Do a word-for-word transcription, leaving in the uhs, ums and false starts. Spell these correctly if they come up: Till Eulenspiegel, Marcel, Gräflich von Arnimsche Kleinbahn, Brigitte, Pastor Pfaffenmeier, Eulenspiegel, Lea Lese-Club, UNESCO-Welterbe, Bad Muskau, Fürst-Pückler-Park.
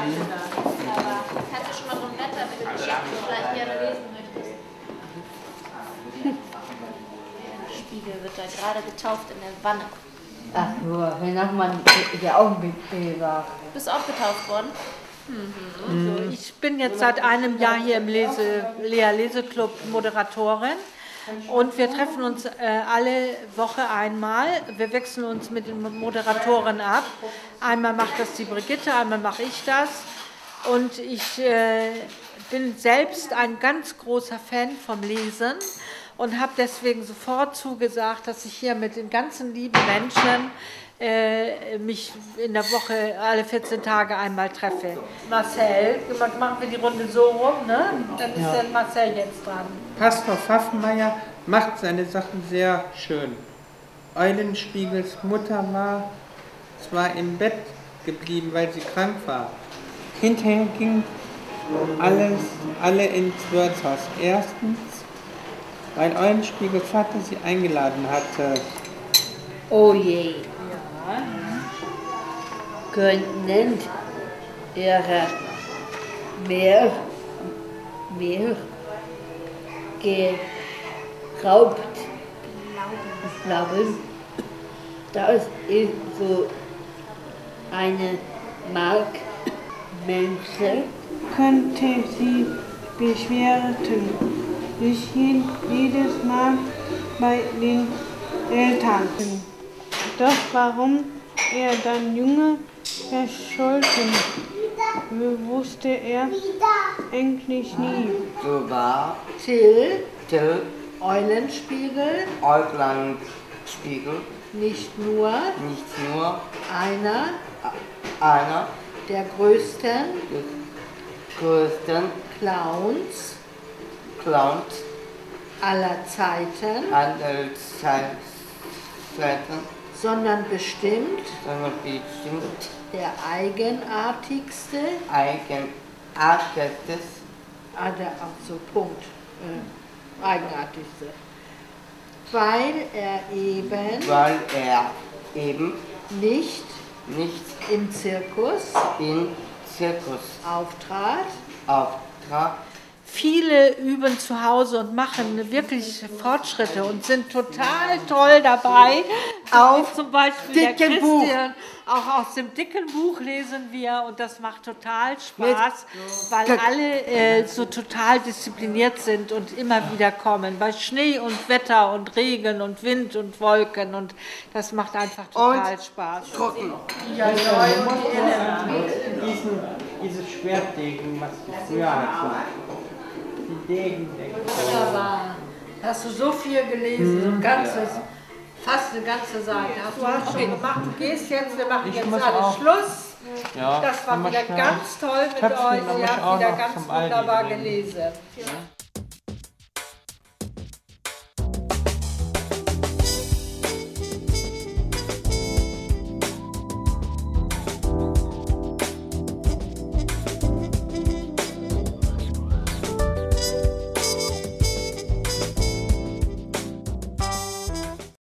Seite da. Aber kannst du schon mal so ein Wetter, wenn du Geschichten vielleicht gerne lesen möchtest? Spiegel wird da gerade getauft in der Wanne. Ach nur, wenn Nachmann ja auch ein Bild war. Du bist auch getauft worden? Mhm. Also ich bin jetzt seit einem Jahr hier im Lese, Lea Lese-Club Moderatorin und wir treffen uns äh, alle Woche einmal. Wir wechseln uns mit den Moderatoren ab. Einmal macht das die Brigitte, einmal mache ich das. Und ich äh, bin selbst ein ganz großer Fan vom Lesen und habe deswegen sofort zugesagt, dass ich hier mit den ganzen lieben Menschen mich in der Woche alle vierzehn Tage einmal treffe. Marcel, machen wir die Runde so rum, ne? Dann ist ja. Dann Marcel jetzt dran. Pastor Pfaffenmeier macht seine Sachen sehr schön. Eulenspiegels Mutter war zwar im Bett geblieben, weil sie krank war. Hinterher gingen alles, alle ins Wirtshaus. Erstens, weil Eulenspiegels Vater sie eingeladen hatte. Oh je. Könnten ihre Milch, Milch geraubt glauben, dass ich so eine Mark Menschen könnte sie beschwerten, sich jedes Mal bei den Eltern. Doch warum er dann Junge verscholten, wusste er eigentlich nie. So war Till, Till Eulenspiegel, Eulenspiegel nicht nur, nicht nur einer, einer der größten, größten Clowns, Clowns aller Zeiten, aller Zeiten. Sondern bestimmt, sondern bestimmt der eigenartigste, eigenartigstes, also so Punkt, äh, eigenartigste, weil er eben, weil er eben nicht, nicht im Zirkus, im Zirkus auftrat, auftrat. Viele üben zu Hause und machen wirklich Fortschritte und sind total toll dabei. Auch zum Beispiel der Christian, auch aus dem dicken Buch lesen wir und das macht total Spaß, weil alle äh, so total diszipliniert sind und immer wieder kommen. Bei Schnee und Wetter und Regen und Wind und Wolken und das macht einfach total und Spaß. Gucken. Ja, ja, dieses Schwertdegen, was du früher hattest. Die Degen, wunderbar. Hast du so viel gelesen, so ein ganzes, fast eine ganze Seite. Hast du hast schon gemacht. Du gehst jetzt, wir machen ich jetzt alle Schluss. Ja, das war wieder ganz toll mit euch. Ihr habt wieder ganz wunderbar gelesen. Ja.